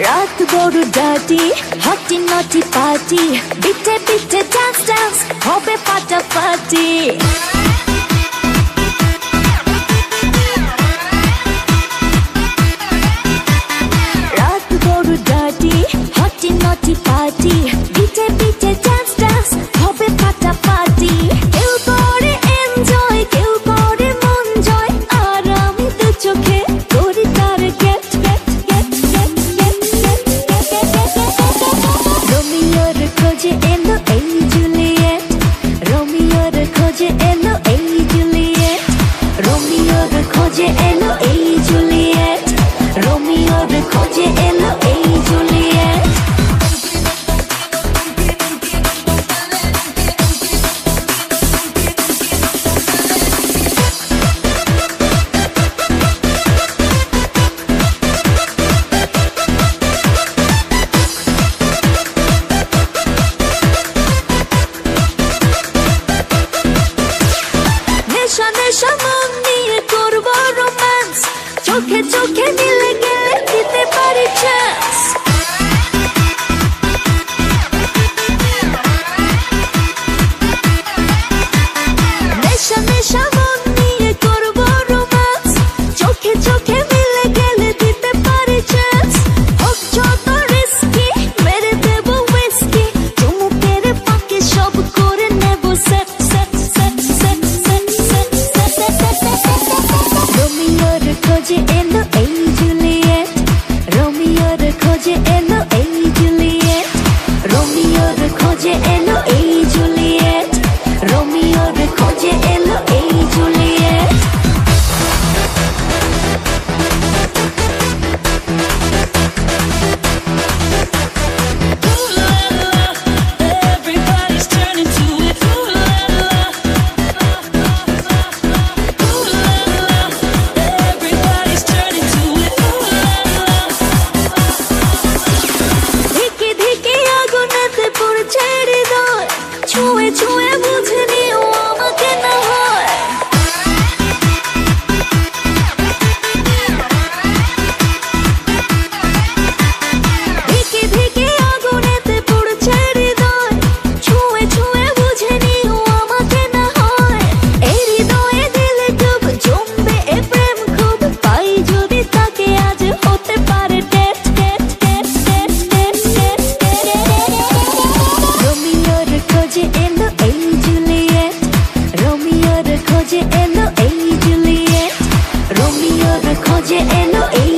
रात गोरू डटी हटी नटी पार्टी बिठे बिठे डांस डांस हो पे फटाफटी চোখে মিলে গেলে দিতে পারি চান্স নেশা নেশা মন নিয়ে করবো রোমান্স চোখে চোখে মিলে গেলে দিতে পারি চান্স হোক যত রিস্কি মেরে দেবো উইস্কি চুমুকের পাকে সব করে নেবো set set set set set set set set রোমিওর খোঁজে Romeor khuje Juliyet